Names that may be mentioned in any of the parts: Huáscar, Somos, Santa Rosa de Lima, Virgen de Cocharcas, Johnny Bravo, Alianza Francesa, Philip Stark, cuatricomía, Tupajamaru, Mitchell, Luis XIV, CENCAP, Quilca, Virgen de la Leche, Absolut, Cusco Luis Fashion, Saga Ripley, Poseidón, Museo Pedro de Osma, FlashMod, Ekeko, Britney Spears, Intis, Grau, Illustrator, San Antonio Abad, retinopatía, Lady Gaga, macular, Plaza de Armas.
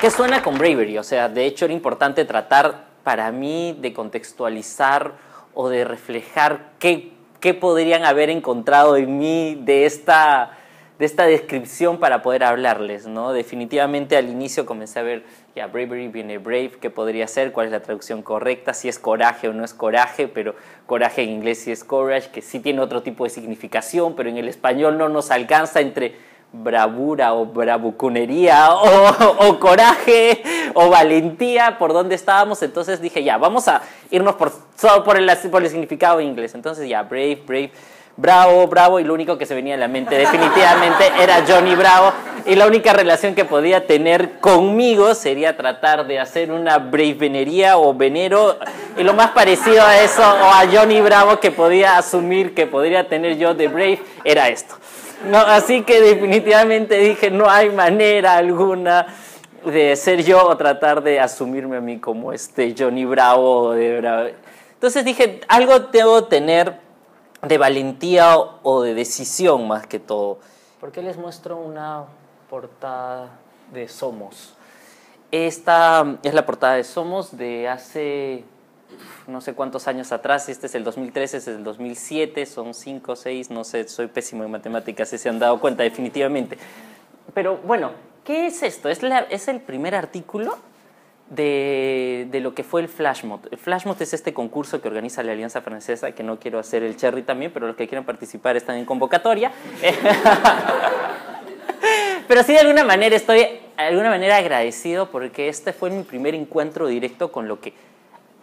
¿Qué suena con bravery? O sea, de hecho era importante tratar para mí de contextualizar o de reflejar qué podrían haber encontrado en mí de esta descripción para poder hablarles, ¿no? Definitivamente al inicio comencé a ver, ya, bravery viene brave, ¿qué podría ser? ¿Cuál es la traducción correcta? Si es coraje o no es coraje, pero coraje en inglés sí es courage, que sí tiene otro tipo de significación, pero en el español no nos alcanza entre bravura o bravuconería o coraje o valentía, por dónde estábamos. Entonces dije, ya, vamos a irnos solo por el significado en inglés. Entonces ya, brave, bravo, bravo, y lo único que se venía a la mente definitivamente era Johnny Bravo, y la única relación que podía tener conmigo sería tratar de hacer una bravenería o venero, y lo más parecido a eso o a Johnny Bravo que podía asumir que podría tener yo de brave era esto. No, así que definitivamente dije, no hay manera alguna de ser yo o tratar de asumirme a mí como este Johnny Bravo. Entonces dije, algo debo tener de valentía o de decisión más que todo. ¿Por qué les muestro una portada de Somos? Esta es la portada de Somos de hace no sé cuántos años atrás. Este es el 2013, este es el 2007, son 5, 6, no sé, soy pésimo en matemáticas, si se han dado cuenta definitivamente. Pero bueno, ¿qué es esto? Es el primer artículo de lo que fue el FlashMod. El FlashMod es este concurso que organiza la Alianza Francesa, que no quiero hacer el cherry también, pero los que quieran participar están en convocatoria. Pero sí, de alguna manera estoy agradecido porque este fue mi primer encuentro directo con lo que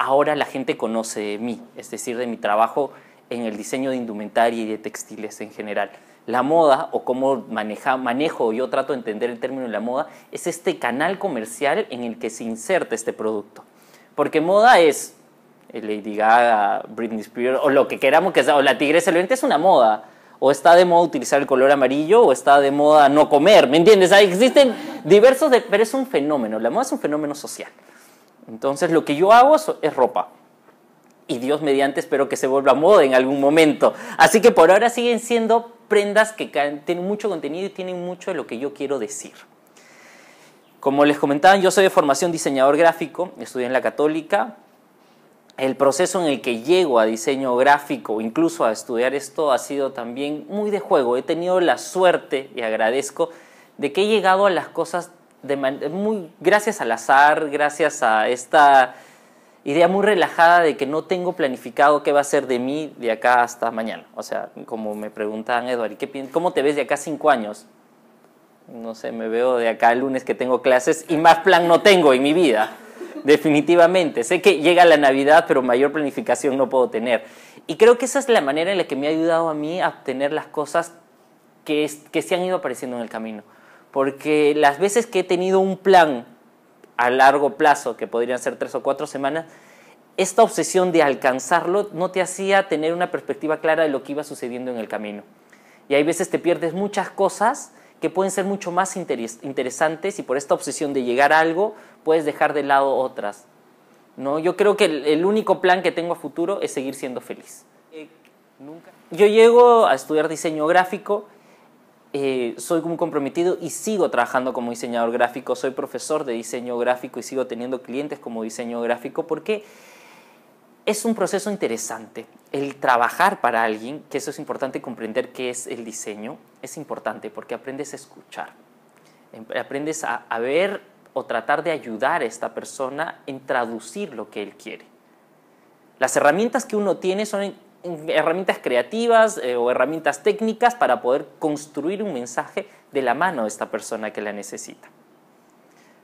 ahora la gente conoce de mí, es decir, de mi trabajo en el diseño de indumentaria y de textiles en general. La moda, o cómo manejo, yo trato de entender el término de la moda, es este canal comercial en el que se inserta este producto. Porque moda es Lady Gaga, Britney Spears, o lo que queramos que sea, o la tigresa del oriente es una moda. O está de moda utilizar el color amarillo, o está de moda no comer, ¿me entiendes? Ahí existen diversos, pero es un fenómeno, la moda es un fenómeno social. Entonces lo que yo hago es ropa, y Dios mediante espero que se vuelva moda en algún momento. Así que por ahora siguen siendo prendas que tienen mucho contenido y tienen mucho de lo que yo quiero decir. Como les comentaba, yo soy de formación diseñador gráfico, estudié en la Católica. El proceso en el que llego a diseño gráfico, incluso a estudiar esto, ha sido también muy de juego. He tenido la suerte, y agradezco, de que he llegado a las cosas gracias al azar, gracias a esta idea muy relajada de que no tengo planificado qué va a ser de mí de acá hasta mañana. O sea, como me preguntaban, Eduardo, ¿cómo te ves de acá 5 años? No sé, me veo de acá el lunes que tengo clases y más plan no tengo en mi vida. Definitivamente. Sé que llega la Navidad, pero mayor planificación no puedo tener. Y creo que esa es la manera en la que me ha ayudado a mí a obtener las cosas que se han ido apareciendo en el camino. Porque las veces que he tenido un plan a largo plazo, que podrían ser 3 o 4 semanas, esta obsesión de alcanzarlo no te hacía tener una perspectiva clara de lo que iba sucediendo en el camino. Y hay veces te pierdes muchas cosas que pueden ser mucho más interesantes, y por esta obsesión de llegar a algo puedes dejar de lado otras, ¿no? Yo creo que el único plan que tengo a futuro es seguir siendo feliz. Yo llego a estudiar diseño gráfico. Soy muy comprometido y sigo trabajando como diseñador gráfico, soy profesor de diseño gráfico y sigo teniendo clientes como diseño gráfico, porque es un proceso interesante. El trabajar para alguien, que eso es importante comprender qué es el diseño, es importante porque aprendes a escuchar, aprendes a ver o tratar de ayudar a esta persona en traducir lo que él quiere. Las herramientas que uno tiene son herramientas creativas o herramientas técnicas para poder construir un mensaje de la mano de esta persona que la necesita,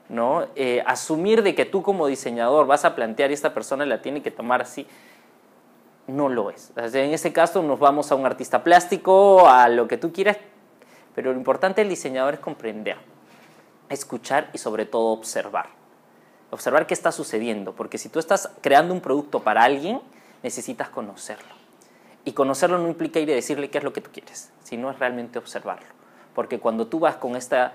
¿no? Asumir de que tú como diseñador vas a plantear y esta persona la tiene que tomar así, no lo es. En ese caso nos vamos a un artista plástico, a lo que tú quieras, pero lo importante del diseñador es comprender escuchar y sobre todo observar. Observar qué está sucediendo, porque si tú estás creando un producto para alguien, necesitas conocerlo. Y conocerlo no implica ir y decirle qué es lo que tú quieres, sino es realmente observarlo. Porque cuando tú vas con esta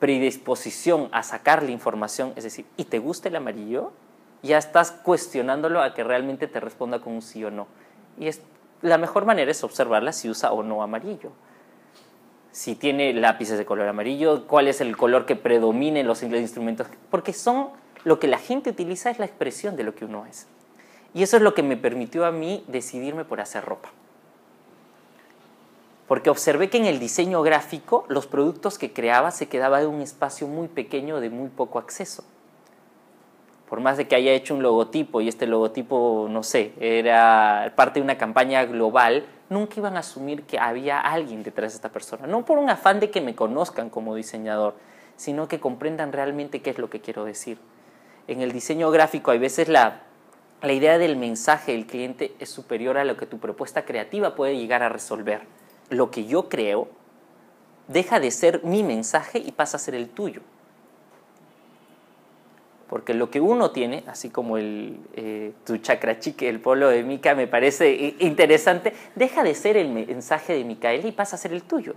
predisposición a sacarle información, es decir, ¿y te gusta el amarillo? Ya estás cuestionándolo a que realmente te responda con un sí o no. Y es, la mejor manera es observarla si usa o no amarillo. Si tiene lápices de color amarillo, cuál es el color que predomina en los instrumentos. Porque son lo que la gente utiliza, es la expresión de lo que uno es. Y eso es lo que me permitió a mí decidirme por hacer ropa. Porque observé que en el diseño gráfico los productos que creaba se quedaban en un espacio muy pequeño de muy poco acceso. Por más de que haya hecho un logotipo y este logotipo, no sé, era parte de una campaña global, nunca iban a asumir que había alguien detrás de esta persona. No por un afán de que me conozcan como diseñador, sino que comprendan realmente qué es lo que quiero decir. En el diseño gráfico hay veces la idea del mensaje del cliente es superior a lo que tu propuesta creativa puede llegar a resolver. Lo que yo creo deja de ser mi mensaje y pasa a ser el tuyo. Porque lo que uno tiene, así como tu chakra chique, el polo de Mica, me parece interesante, deja de ser el mensaje de Micaela y pasa a ser el tuyo.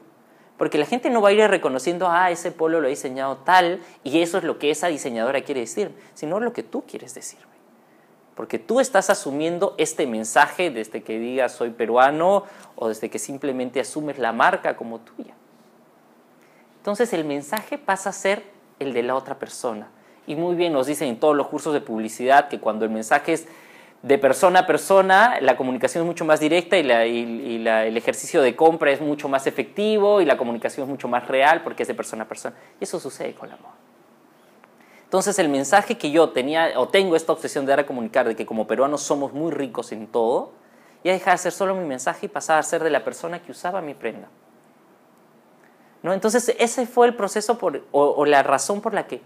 Porque la gente no va a ir reconociendo, ah, ese polo lo ha diseñado tal y eso es lo que esa diseñadora quiere decir, sino lo que tú quieres decirme. Porque tú estás asumiendo este mensaje desde que digas soy peruano o desde que simplemente asumes la marca como tuya. Entonces el mensaje pasa a ser el de la otra persona. Y muy bien nos dicen en todos los cursos de publicidad que cuando el mensaje es de persona a persona, la comunicación es mucho más directa y el ejercicio de compra es mucho más efectivo y la comunicación es mucho más real porque es de persona a persona. Y eso sucede con la moda. Entonces el mensaje que yo tenía o tengo esta obsesión de dar a comunicar de que como peruanos somos muy ricos en todo, ya dejaba de ser solo mi mensaje y pasaba a ser de la persona que usaba mi prenda. ¿No? Entonces ese fue el proceso o la razón por la que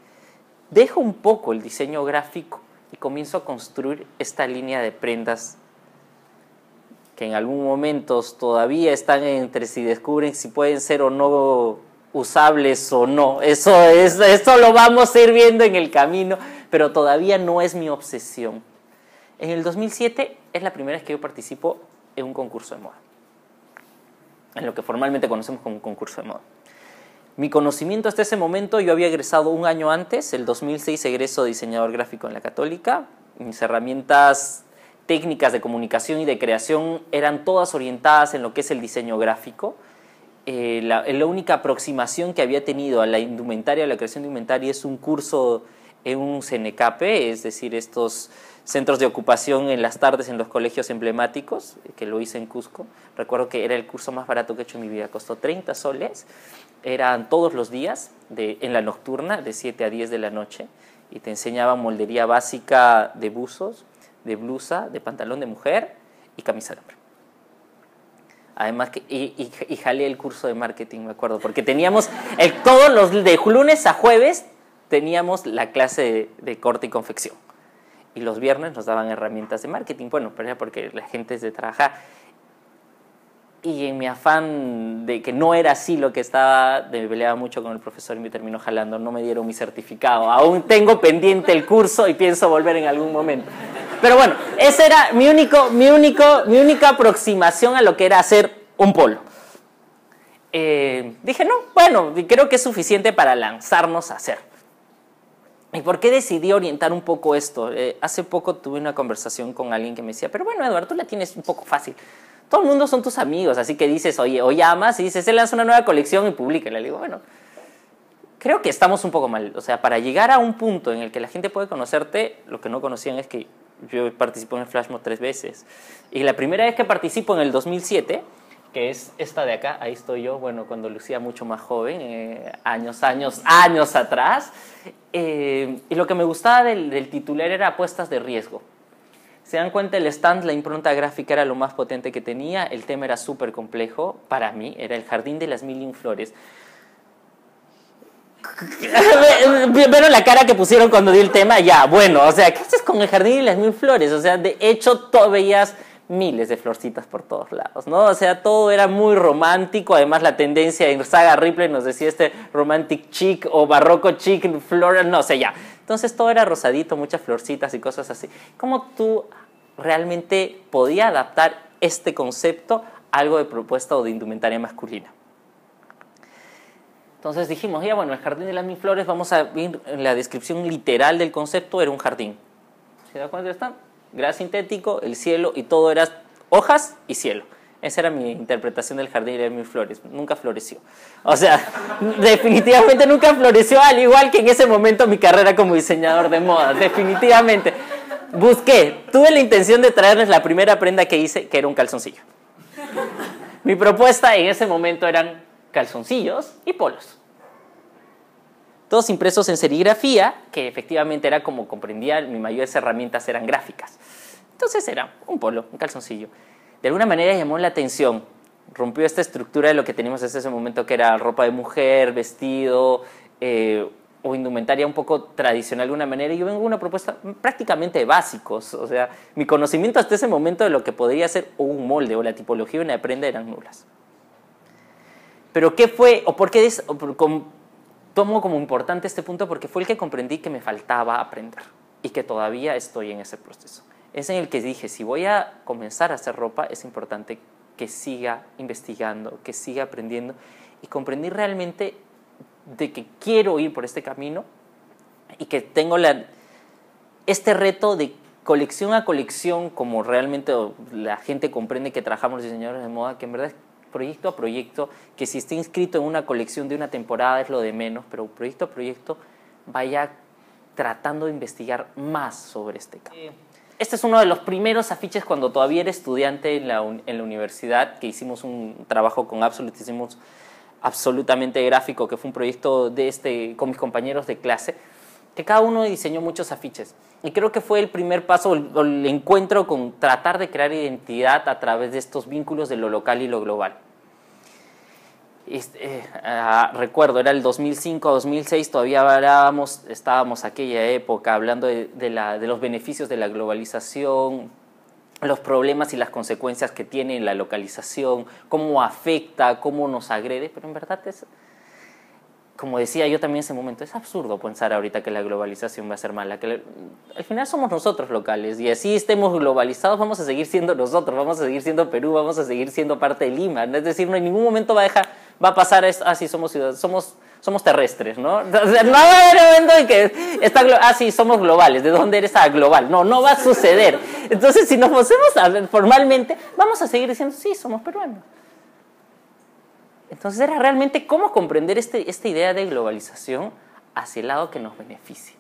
dejo un poco el diseño gráfico y comienzo a construir esta línea de prendas que en algún momento todavía están entre si descubren si pueden ser o no usables o no. Eso lo vamos a ir viendo en el camino, pero todavía no es mi obsesión. En el 2007 es la primera vez que yo participo en un concurso de moda, en lo que formalmente conocemos como un concurso de moda. Mi conocimiento hasta ese momento, yo había egresado un año antes, el 2006 egreso de diseñador gráfico en la Católica. Mis herramientas técnicas de comunicación y de creación eran todas orientadas en lo que es el diseño gráfico. La única aproximación que había tenido a la indumentaria, a la creación de indumentaria, es un curso en un CENCAP, es decir, estos centros de ocupación en las tardes en los colegios emblemáticos, que lo hice en Cusco. Recuerdo que era el curso más barato que he hecho en mi vida, costó 30 soles, eran todos los días, en la nocturna, de 7 a 10 de la noche, y te enseñaban moldería básica de buzos, de blusa, de pantalón de mujer y camisa de hombre. Además, y jalé el curso de marketing, me acuerdo, porque teníamos todos los de lunes a jueves teníamos la clase de corte y confección. Y los viernes nos daban herramientas de marketing. Bueno, pero era porque la gente es de trabajar. Y en mi afán de que no era así lo que estaba, me peleaba mucho con el profesor y me terminó jalando. No me dieron mi certificado. Aún tengo pendiente el curso y pienso volver en algún momento. Pero bueno, esa era mi única aproximación a lo que era hacer un polo. Dije, no, bueno, creo que es suficiente para lanzarnos a hacer. ¿Y por qué decidí orientar un poco esto? Hace poco tuve una conversación con alguien que me decía, pero bueno, Eduardo, tú la tienes un poco fácil. Todo el mundo son tus amigos, así que dices, oye, hoy amas y dices, él lanza una nueva colección y públicala. Le digo, bueno, creo que estamos un poco mal. O sea, para llegar a un punto en el que la gente puede conocerte, lo que no conocían es que yo participo en el FlashMod 3 veces. Y la primera vez que participo en el 2007, que es esta de acá, ahí estoy yo, bueno, cuando lucía mucho más joven, años atrás. Y lo que me gustaba del titular era apuestas de riesgo. Se dan cuenta, el stand, la impronta gráfica era lo más potente que tenía, el tema era súper complejo, para mí, era el jardín de las 1001 flores. ¿Vieron la cara que pusieron cuando di el tema? Ya, bueno, o sea, ¿qué haces con el jardín de las 1000 flores? O sea, de hecho, tú veías miles de florcitas por todos lados, ¿no? O sea, todo era muy romántico. Además, la tendencia en Saga Ripley nos decía este romantic chic o barroco chic, floral, no sé, ya. Entonces, todo era rosadito, muchas florcitas y cosas así. ¿Cómo tú realmente podías adaptar este concepto a algo de propuesta o de indumentaria masculina? Entonces dijimos, ya bueno, el jardín de las mil flores, vamos a ver la descripción literal del concepto, era un jardín. ¿Se da cuenta? Está gras sintético, el cielo y todo era hojas y cielo. Esa era mi interpretación del jardín de las mil flores. Nunca floreció. O sea, definitivamente nunca floreció, al igual que en ese momento mi carrera como diseñador de modas. Definitivamente. Busqué, tuve la intención de traerles la primera prenda que hice, que era un calzoncillo. Mi propuesta en ese momento eran calzoncillos y polos, todos impresos en serigrafía, que efectivamente era como comprendía, mis mayores herramientas eran gráficas. Entonces era un polo, un calzoncillo. De alguna manera llamó la atención, rompió esta estructura de lo que teníamos hasta ese momento, que era ropa de mujer, vestido o indumentaria un poco tradicional de alguna manera. Yo vengo con una propuesta prácticamente de básicos, o sea, mi conocimiento hasta ese momento de lo que podría ser un molde o la tipología de una prenda eran nulas. Pero ¿qué fue? ¿O por qué tomo como importante este punto? Porque fue el que comprendí que me faltaba aprender y que todavía estoy en ese proceso. Es en el que dije, si voy a comenzar a hacer ropa, es importante que siga investigando, que siga aprendiendo. Y comprendí realmente de que quiero ir por este camino y que tengo este reto de colección a colección, como realmente la gente comprende que trabajamos los diseñadores de moda, que en verdad es proyecto a proyecto, que si está inscrito en una colección de una temporada es lo de menos, pero proyecto a proyecto vaya tratando de investigar más sobre este campo. Este es uno de los primeros afiches cuando todavía era estudiante en la universidad, que hicimos un trabajo con Absolut, hicimos absolutamente gráfico, que fue un proyecto de con mis compañeros de clase, que cada uno diseñó muchos afiches. Y creo que fue el primer paso, el encuentro con tratar de crear identidad a través de estos vínculos de lo local y lo global. Recuerdo, era el 2005, 2006, todavía estábamos aquella época hablando de los beneficios de la globalización, los problemas y las consecuencias que tiene la localización, cómo afecta, cómo nos agrede, pero en verdad es... Como decía yo también en ese momento, es absurdo pensar ahorita que la globalización va a ser mala. Al final somos nosotros locales y así estemos globalizados, vamos a seguir siendo nosotros, vamos a seguir siendo Perú, vamos a seguir siendo parte de Lima. Es decir, no en ningún momento va a pasar esto, ah, sí, somos ciudadanos, somos terrestres, ¿no? No va a haber momento en que sí, somos globales, ¿de dónde eres? Ah, global. No, no va a suceder. Entonces, si nos posemos formalmente, vamos a seguir diciendo, sí, somos peruanos. Entonces era realmente cómo comprender esta idea de globalización hacia el lado que nos beneficie.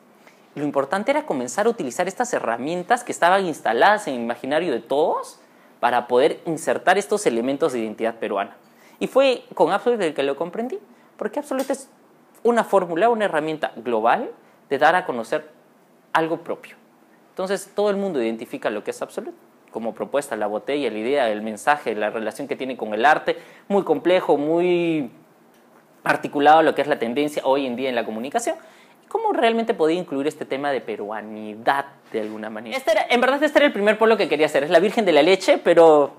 Lo importante era comenzar a utilizar estas herramientas que estaban instaladas en el imaginario de todos para poder insertar estos elementos de identidad peruana. Y fue con Absolut el que lo comprendí, porque Absolut es una fórmula, una herramienta global de dar a conocer algo propio. Entonces todo el mundo identifica lo que es Absolut. Como propuesta, la botella, la idea, el mensaje, la relación que tiene con el arte, muy complejo, muy articulado a lo que es la tendencia hoy en día en la comunicación. ¿Cómo realmente podía incluir este tema de peruanidad de alguna manera? En verdad este era el primer polo que quería hacer, es la Virgen de la Leche, pero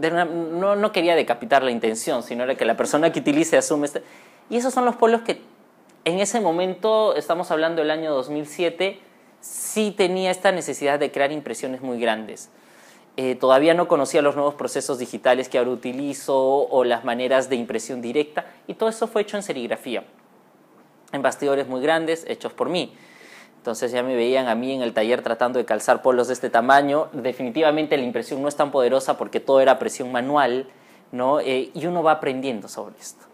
no quería decapitar la intención, sino era que la persona que utilice asume este... Y esos son los polos que en ese momento, estamos hablando del año 2007, sí tenía esta necesidad de crear impresiones muy grandes. Todavía no conocía los nuevos procesos digitales que ahora utilizo o las maneras de impresión directa, y todo eso fue hecho en serigrafía, en bastidores muy grandes hechos por mí. Entonces ya me veían a mí en el taller tratando de calzar polos de este tamaño. Definitivamente la impresión no es tan poderosa porque todo era presión manual, ¿no? Y uno va aprendiendo sobre esto.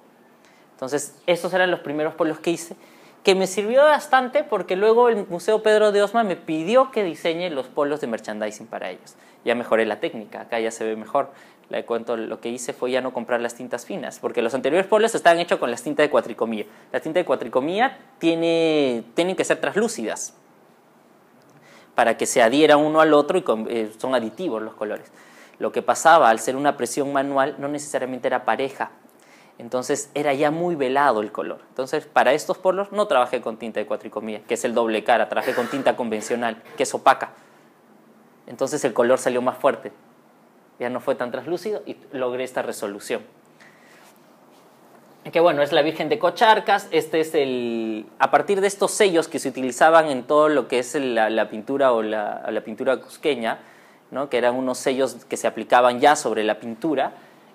Entonces esos eran los primeros polos que hice, que me sirvió bastante porque luego el Museo Pedro de Osma me pidió que diseñe los polos de merchandising para ellos. Ya mejoré la técnica, acá ya se ve mejor. Le cuento, lo que hice fue ya no comprar las tintas finas, porque los anteriores polos estaban hechos con las tintas de cuatricomía. Las tintas de cuatricomía tienen que ser translúcidas para que se adhieran uno al otro y son aditivos los colores. Lo que pasaba al ser una presión manual no necesariamente era pareja. Entonces era ya muy velado el color. Entonces para estos polos no trabajé con tinta de cuatricomía, que es el doble cara, trabajé con tinta convencional, que es opaca. Entonces el color salió más fuerte. ya no fue tan translúcido y logré esta resolución. Que bueno, es la Virgen de Cocharcas. Este es el... A partir de estos sellos que se utilizaban en todo lo que es la pintura o la pintura cusqueña, ¿no? Que eran unos sellos que se aplicaban ya sobre la pintura,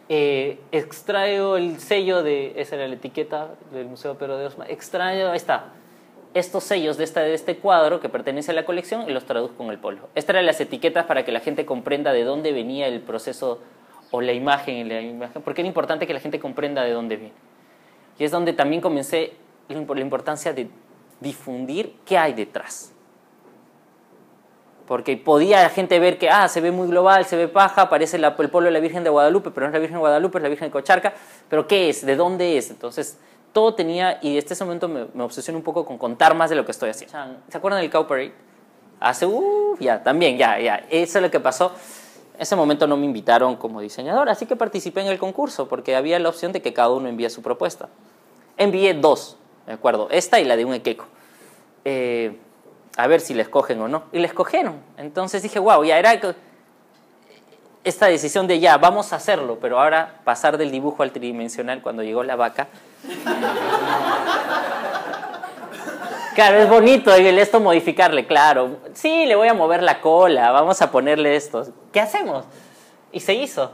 extraigo el sello de... Esa era la etiqueta del Museo Pedro de Osma. Extraigo, ahí está, estos sellos de este cuadro que pertenece a la colección y los traduzco en el polo. Estas eran las etiquetas para que la gente comprenda de dónde venía el proceso o la imagen, porque era importante que la gente comprenda de dónde viene. Y es donde también comencé la importancia de difundir qué hay detrás. Porque podía la gente ver que se ve muy global, se ve paja, parece el polo de la Virgen de Guadalupe, pero no es la Virgen de Guadalupe, es la Virgen de Cocharca. ¿Pero qué es? ¿De dónde es? Entonces, todo tenía... Y en este momento me obsesioné un poco con contar más de lo que estoy haciendo. ¿Se acuerdan del Cow Parade? Hace... Eso es lo que pasó. En ese momento no me invitaron como diseñador, así que participé en el concurso porque había la opción de que cada uno envía su propuesta. Envié dos, ¿de acuerdo? Esta y la de un Ekeko. A ver si la escogen o no. Y la escogieron. Entonces dije, wow, ya era esta decisión de ya, vamos a hacerlo, pero ahora pasar del dibujo al tridimensional cuando llegó la vaca. Claro, es bonito esto modificarle, claro. Sí, le voy a mover la cola, vamos a ponerle estos. ¿Qué hacemos? Y se hizo.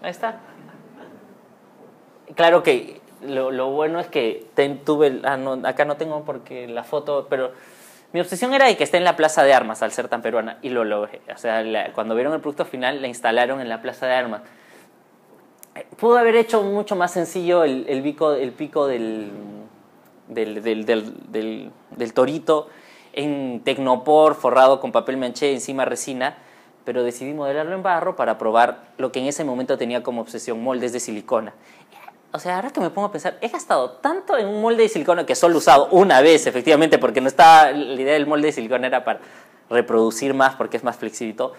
Ahí está. Claro que lo bueno es que acá no tengo porque la foto, pero mi obsesión era de que esté en la Plaza de Armas al ser tan peruana y lo logré. O sea, cuando vieron el producto final, la instalaron en la Plaza de Armas. Pudo haber hecho mucho más sencillo el pico del torito en tecnopor forrado con papel manché, encima resina, pero decidí modelarlo en barro para probar lo que en ese momento tenía como obsesión, moldes de silicona. O sea, ahora que me pongo a pensar, he gastado tanto en un molde de silicona que solo he usado una vez, efectivamente, porque no estaba, la idea del molde de silicona era para reproducir más porque es más flexible,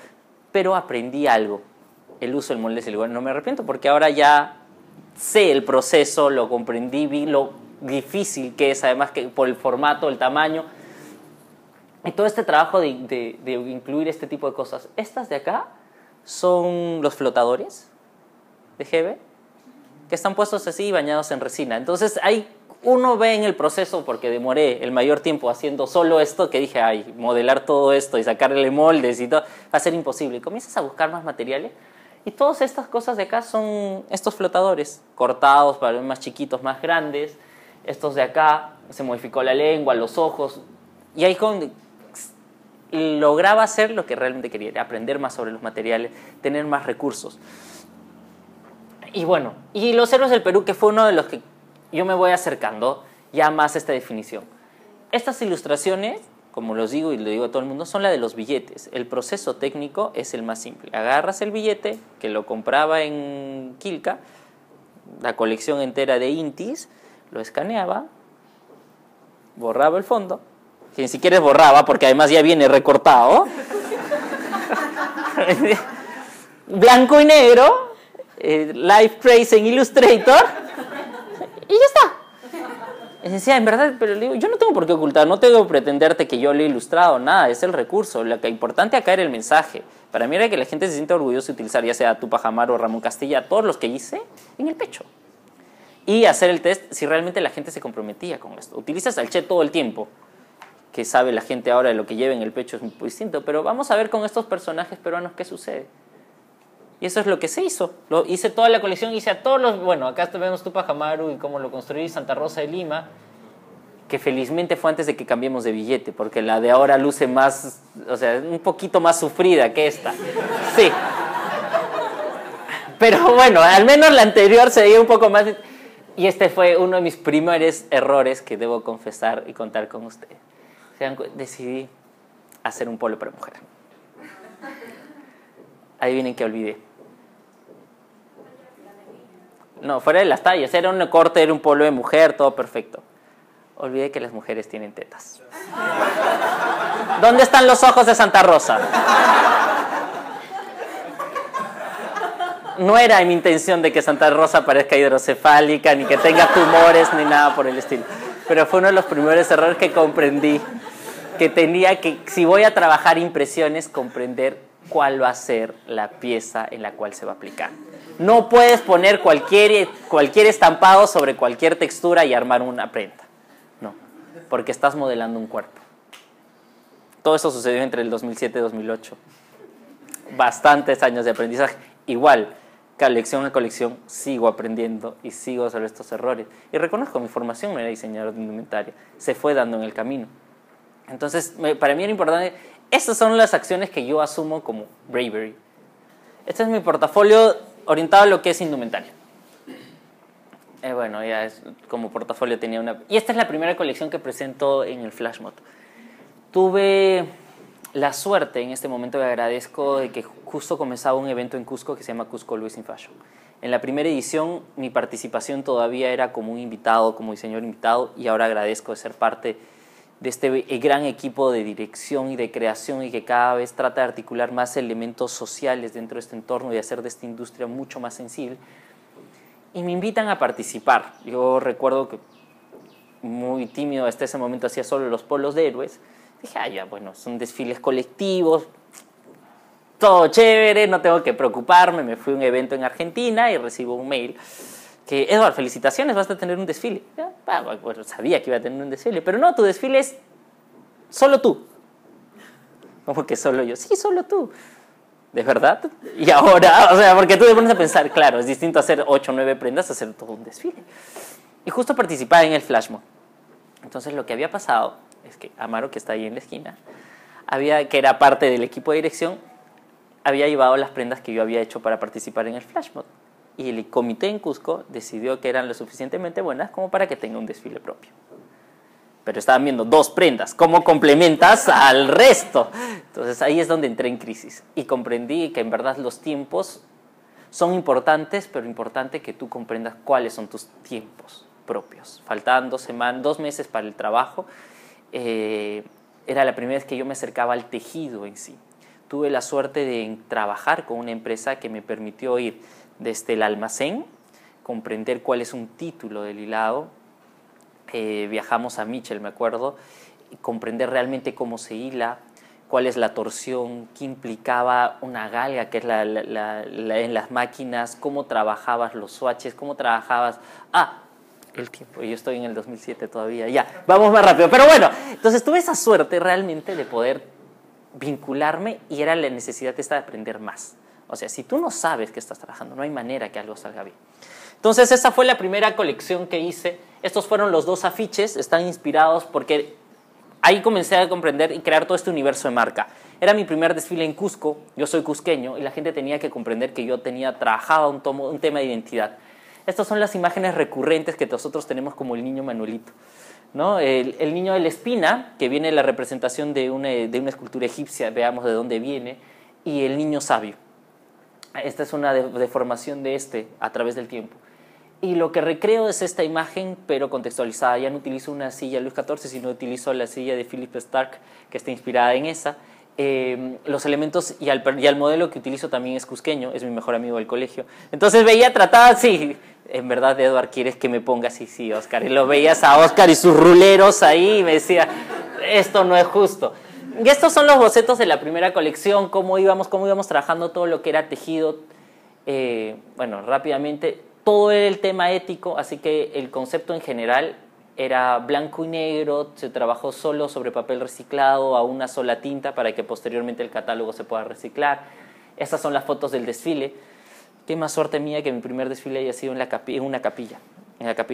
pero aprendí algo. El uso del molde de silicona, no me arrepiento porque ahora ya sé el proceso, lo comprendí, vi lo difícil que es, además que por el formato, el tamaño y todo este trabajo de incluir este tipo de cosas. Estas de acá son los flotadores de GB que están puestos así bañados en resina. Entonces uno ve en el proceso, porque demoré el mayor tiempo haciendo solo esto, que dije, modelar todo esto y sacarle moldes y todo va a ser imposible. Y comienzas a buscar más materiales. Y todas estas cosas de acá son estos flotadores cortados para más chiquitos, más grandes. Estos de acá, se modificó la lengua, los ojos. Y ahí lograba hacer lo que realmente quería, aprender más sobre los materiales, tener más recursos. Y bueno, y los héroes del Perú, que fue uno de los que yo me voy acercando ya más a esta definición. Estas ilustraciones, como los digo y lo digo a todo el mundo, son la de los billetes. El proceso técnico es el más simple. Agarras el billete, que lo compraba en Quilca, la colección entera de Intis, lo escaneaba, borraba el fondo, que ni siquiera borraba porque además ya viene recortado, blanco y negro, live trace en Illustrator, y ya está. Y decía, en verdad, pero le digo, yo no tengo por qué ocultar, no tengo que pretenderte que yo lo he ilustrado, nada, es el recurso. Lo que importante acá era el mensaje. Para mí era que la gente se sienta orgullosa de utilizar, ya sea Tupajamaru o Ramón Castilla, todos los que hice en el pecho. Y hacer el test si realmente la gente se comprometía con esto. Utilizas al Che todo el tiempo, que sabe la gente ahora de lo que lleva en el pecho es muy distinto, pero vamos a ver con estos personajes peruanos qué sucede. Y eso es lo que se hizo. Lo hice toda la colección, hice a todos los... Bueno, acá vemos Tupajamaru y cómo lo construí, Santa Rosa de Lima, que felizmente fue antes de que cambiemos de billete, porque la de ahora luce más... O sea, un poquito más sufrida que esta. Sí. Pero bueno, al menos la anterior se veía un poco más... Y este fue uno de mis primeros errores que debo confesar y contar con ustedes. Decidí hacer un polo para mujer. Adivinen qué olvidé. No, fuera de las tallas. Era un corte, era un polo de mujer, todo perfecto. Olvidé que las mujeres tienen tetas. ¿Dónde están los ojos de Santa Rosa? No era mi intención de que Santa Rosa parezca hidrocefálica, ni que tenga tumores, ni nada por el estilo. Pero fue uno de los primeros errores que comprendí, que tenía que, si voy a trabajar impresiones, comprender cuál va a ser la pieza en la cual se va a aplicar. No puedes poner cualquier estampado sobre cualquier textura y armar una prenda. No, porque estás modelando un cuerpo. Todo eso sucedió entre el 2007 y 2008. Bastantes años de aprendizaje. Igual, colección a colección, sigo aprendiendo y sigo sobre estos errores. Y reconozco, mi formación no era diseñador de indumentaria. Se fue dando en el camino. Entonces, para mí era importante... Estas son las acciones que yo asumo como bravery. Este es mi portafolio orientado a lo que es indumentaria. Bueno, ya es, como portafolio tenía una... Y esta es la primera colección que presento en el FlashMod. Tuve la suerte, en este momento le agradezco, de que justo comenzaba un evento en Cusco que se llama Cusco Luis Fashion. En la primera edición mi participación todavía era como un invitado, como diseñador invitado, y ahora agradezco de ser parte de este gran equipo de dirección y de creación y que cada vez trata de articular más elementos sociales dentro de este entorno y hacer de esta industria mucho más sensible. Y me invitan a participar. Yo recuerdo que muy tímido hasta ese momento hacía solo los polos de héroes. Dije, ah, ya, bueno, son desfiles colectivos, todo chévere, no tengo que preocuparme. Me fui a un evento en Argentina y recibo un mail que, Eduardo, felicitaciones, vas a tener un desfile. Bueno, sabía que iba a tener un desfile, pero no, tu desfile es solo tú. ¿Cómo que solo yo? Sí, solo tú. ¿De verdad? Y ahora, o sea, porque tú te pones a pensar, claro, es distinto hacer 8 o 9 prendas a hacer todo un desfile. Y justo participaba en el FlashMod. Entonces lo que había pasado es que Amaro, que está ahí en la esquina, que era parte del equipo de dirección, había llevado las prendas que yo había hecho para participar en el FlashMod. Y el comité en Cusco decidió que eran lo suficientemente buenas como para que tenga un desfile propio. Pero estaban viendo 2 prendas, ¿cómo complementas al resto? Entonces ahí es donde entré en crisis y comprendí que en verdad los tiempos son importantes, pero importante que tú comprendas cuáles son tus tiempos propios. Faltaban 2 meses para el trabajo. Era la primera vez que yo me acercaba al tejido en sí. Tuve la suerte de trabajar con una empresa que me permitió ir desde el almacén, comprender cuál es un título del hilado. Viajamos a Mitchell, me acuerdo, y comprender realmente cómo se hila, cuál es la torsión, qué implicaba una galga, que es en las máquinas, cómo trabajabas los swatches, cómo trabajabas... Ah, el tiempo, yo estoy en el 2007 todavía, ya, vamos más rápido. Pero bueno, entonces tuve esa suerte realmente de poder vincularme y era la necesidad esta de aprender más. O sea, si tú no sabes que estás trabajando, no hay manera que algo salga bien. Entonces, esa fue la primera colección que hice. Estos fueron los 2 afiches, están inspirados porque ahí comencé a comprender y crear todo este universo de marca. Era mi primer desfile en Cusco, yo soy cusqueño, y la gente tenía que comprender que yo tenía trabajado un tema de identidad. Estas son las imágenes recurrentes que nosotros tenemos como el niño Manuelito, ¿no? El niño de la espina, que viene de la representación de una escultura egipcia, veamos de dónde viene, y el niño sabio. Esta es una deformación de este a través del tiempo. Y lo que recreo es esta imagen, pero contextualizada. Ya no utilizo una silla Luis XIV, sino utilizo la silla de Philip Stark, que está inspirada en esa. Los elementos y el modelo que utilizo también es cusqueño, es mi mejor amigo del colegio. Entonces veía, trataba así. En verdad, Eduard, ¿quieres que me ponga así? Sí, Oscar. Y lo veías a Oscar y sus ruleros ahí, y me decía, esto no es justo. Y estos son los bocetos de la primera colección, cómo íbamos trabajando todo lo que era tejido. Bueno, rápidamente, todo era el tema ético, así que el concepto en general era blanco y negro, se trabajó solo sobre papel reciclado a una sola tinta para que posteriormente el catálogo se pueda reciclar. Estas son las fotos del desfile. Qué más suerte mía que mi primer desfile haya sido en la capilla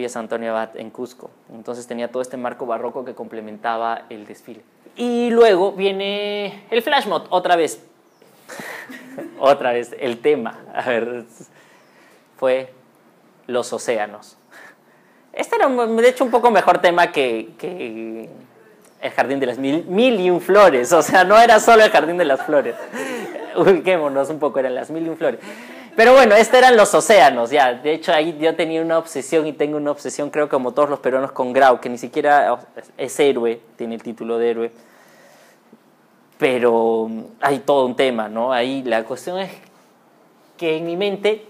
San Antonio Abad, en Cusco. Entonces tenía todo este marco barroco que complementaba el desfile. Y luego viene el FlashMod, otra vez. Otra vez, el tema. A ver, fue los océanos. Este era, de hecho, un poco mejor tema que el jardín de las mil y un flores. O sea, no era solo el jardín de las flores. Ubiquémonos un poco, eran las 1001 flores. Pero bueno, estos eran los océanos, ya. De hecho, ahí yo tenía una obsesión y tengo una obsesión, creo que como todos los peruanos, con Grau, que ni siquiera es héroe, tiene el título de héroe. Pero hay todo un tema, ¿no? Ahí la cuestión es que en mi mente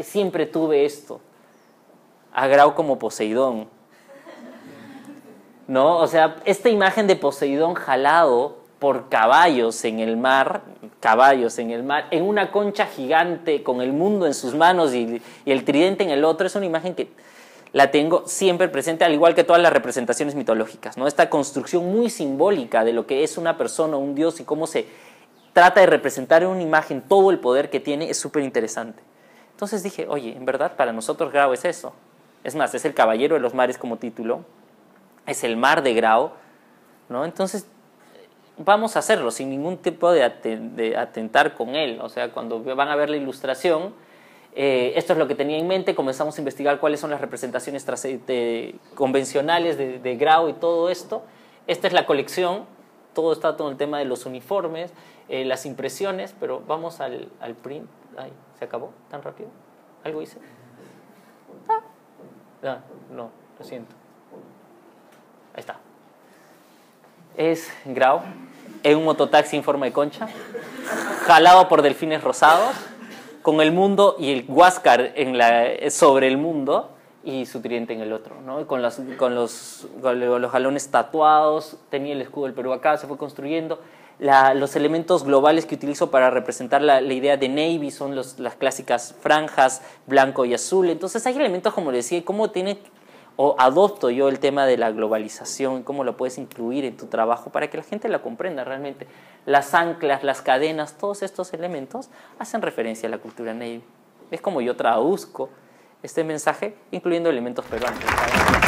siempre tuve esto. A Grau como Poseidón, ¿no? O sea, esta imagen de Poseidón jalado por caballos en el mar... caballos en el mar, en una concha gigante con el mundo en sus manos y el tridente en el otro, es una imagen que la tengo siempre presente, al igual que todas las representaciones mitológicas, ¿no? Esta construcción muy simbólica de lo que es una persona, un dios, y cómo se trata de representar en una imagen todo el poder que tiene, es súper interesante. Entonces dije, oye, en verdad para nosotros Grau es eso. Es más, es el Caballero de los Mares como título, es el mar de Grau, ¿no? Entonces vamos a hacerlo sin ningún tipo de atentar con él. O sea, cuando van a ver la ilustración, esto es lo que tenía en mente. Comenzamos a investigar cuáles son las representaciones convencionales de Grau y todo esto. Esta es la colección, todo está todo el tema de los uniformes, las impresiones, pero vamos al print. Ay, ¿se acabó tan rápido? ¿Algo hice? No, lo siento. Ahí está. Es Grau, es un mototaxi en forma de concha, jalado por delfines rosados, con el mundo y el Huáscar sobre el mundo y su tridente en el otro, ¿no? Y con los jalones tatuados, tenía el escudo del Perú acá, se fue construyendo. Los elementos globales que utilizo para representar la idea de Navy son las clásicas franjas, blanco y azul. Entonces hay elementos, como les decía, cómo tiene... o adopto yo el tema de la globalización, cómo lo puedes incluir en tu trabajo para que la gente la comprenda realmente. Las anclas, las cadenas, todos estos elementos hacen referencia a la cultura Navy. Es como yo traduzco este mensaje, incluyendo elementos peruanos.